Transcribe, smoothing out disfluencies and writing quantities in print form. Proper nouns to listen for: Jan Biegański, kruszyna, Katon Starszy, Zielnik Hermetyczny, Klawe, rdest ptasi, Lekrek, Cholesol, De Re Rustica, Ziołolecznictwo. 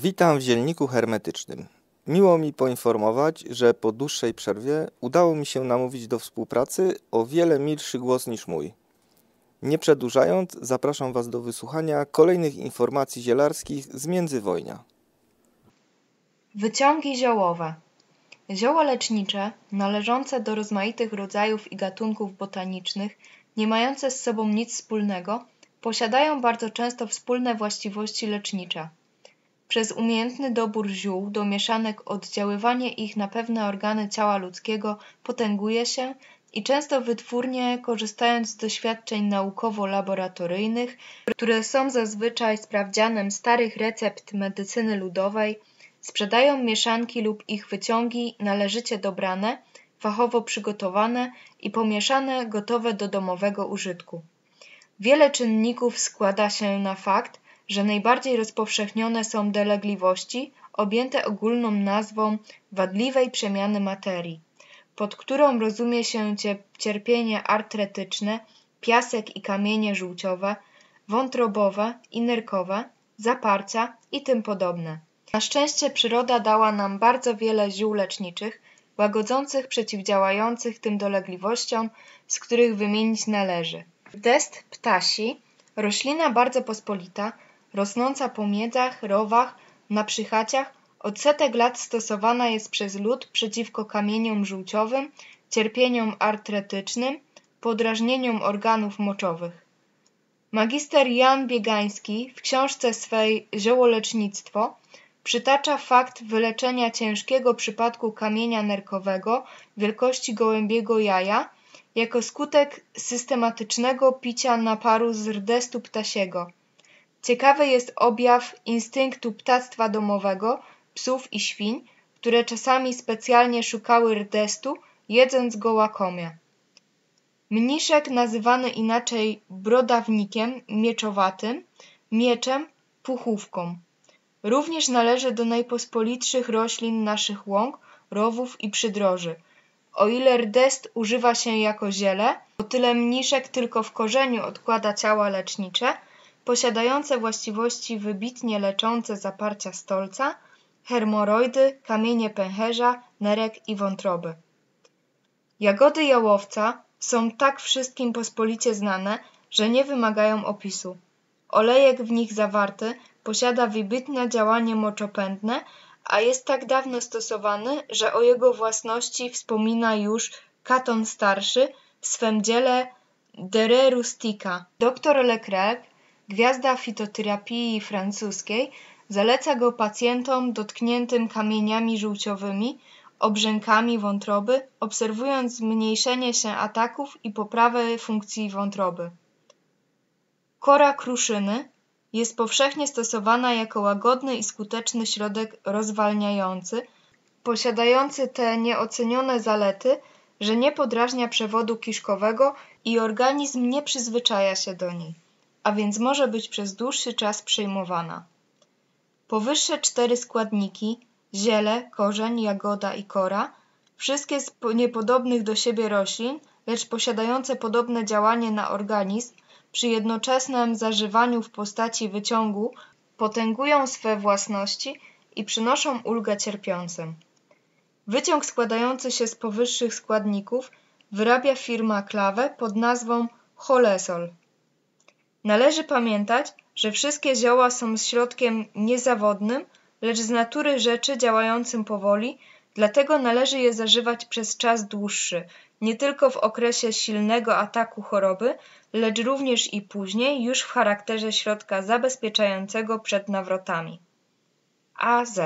Witam w Zielniku Hermetycznym. Miło mi poinformować, że po dłuższej przerwie udało mi się namówić do współpracy o wiele milszy głos niż mój. Nie przedłużając, zapraszam Was do wysłuchania kolejnych informacji zielarskich z międzywojnia. Wyciągi ziołowe. Zioło lecznicze, należące do rozmaitych rodzajów i gatunków botanicznych, nie mające z sobą nic wspólnego, posiadają bardzo często wspólne właściwości lecznicze. Przez umiejętny dobór ziół do mieszanek oddziaływanie ich na pewne organy ciała ludzkiego potęguje się i często wytwórnie, korzystając z doświadczeń naukowo-laboratoryjnych, które są zazwyczaj sprawdzianem starych recept medycyny ludowej, sprzedają mieszanki lub ich wyciągi należycie dobrane, fachowo przygotowane i pomieszane, gotowe do domowego użytku. Wiele czynników składa się na fakt, że najbardziej rozpowszechnione są dolegliwości objęte ogólną nazwą wadliwej przemiany materii, pod którą rozumie się cierpienie artretyczne, piasek i kamienie żółciowe, wątrobowe i nerkowe, zaparcia i tym podobne. Na szczęście przyroda dała nam bardzo wiele ziół leczniczych, łagodzących, przeciwdziałających tym dolegliwościom, z których wymienić należy: deszcz ptasi, roślina bardzo pospolita, rosnąca po miedzach, rowach, na przychaciach, od setek lat stosowana jest przez lud przeciwko kamieniom żółciowym, cierpieniom artretycznym, podrażnieniom organów moczowych. Magister Jan Biegański w książce swej Ziołolecznictwo przytacza fakt wyleczenia ciężkiego przypadku kamienia nerkowego wielkości gołębiego jaja jako skutek systematycznego picia naparu z rdestu ptasiego. Ciekawy jest objaw instynktu ptactwa domowego, psów i świń, które czasami specjalnie szukały rdestu, jedząc go łakomie. Mniszek, nazywany inaczej brodawnikiem, mieczowatym, mieczem, puchówką. Również należy do najpospolitszych roślin naszych łąk, rowów i przydroży. O ile rdest używa się jako ziele, o tyle mniszek tylko w korzeniu odkłada ciała lecznicze, posiadające właściwości wybitnie leczące zaparcia stolca, hermoroidy, kamienie pęcherza, nerek i wątroby. Jagody jałowca są tak wszystkim pospolicie znane, że nie wymagają opisu. Olejek w nich zawarty posiada wybitne działanie moczopędne, a jest tak dawno stosowany, że o jego własności wspomina już Katon Starszy w swym dziele De Re Rustica. Doktor Lekrek, gwiazda fitoterapii francuskiej, zaleca go pacjentom dotkniętym kamieniami żółciowymi, obrzękami wątroby, obserwując zmniejszenie się ataków i poprawę funkcji wątroby. Kora kruszyny jest powszechnie stosowana jako łagodny i skuteczny środek rozwalniający, posiadający te nieocenione zalety, że nie podrażnia przewodu kiszkowego i organizm nie przyzwyczaja się do niej, a więc może być przez dłuższy czas przyjmowana. Powyższe cztery składniki, ziele, korzeń, jagoda i kora, wszystkie z niepodobnych do siebie roślin, lecz posiadające podobne działanie na organizm, przy jednoczesnym zażywaniu w postaci wyciągu potęgują swe własności i przynoszą ulgę cierpiącym. Wyciąg składający się z powyższych składników wyrabia firma Klawe pod nazwą Cholesol. Należy pamiętać, że wszystkie zioła są środkiem niezawodnym, lecz z natury rzeczy działającym powoli, dlatego należy je zażywać przez czas dłuższy, nie tylko w okresie silnego ataku choroby, lecz również i później, już w charakterze środka zabezpieczającego przed nawrotami. AZ